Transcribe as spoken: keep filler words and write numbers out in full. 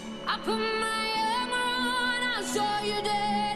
I put my armor on, I'll show you day.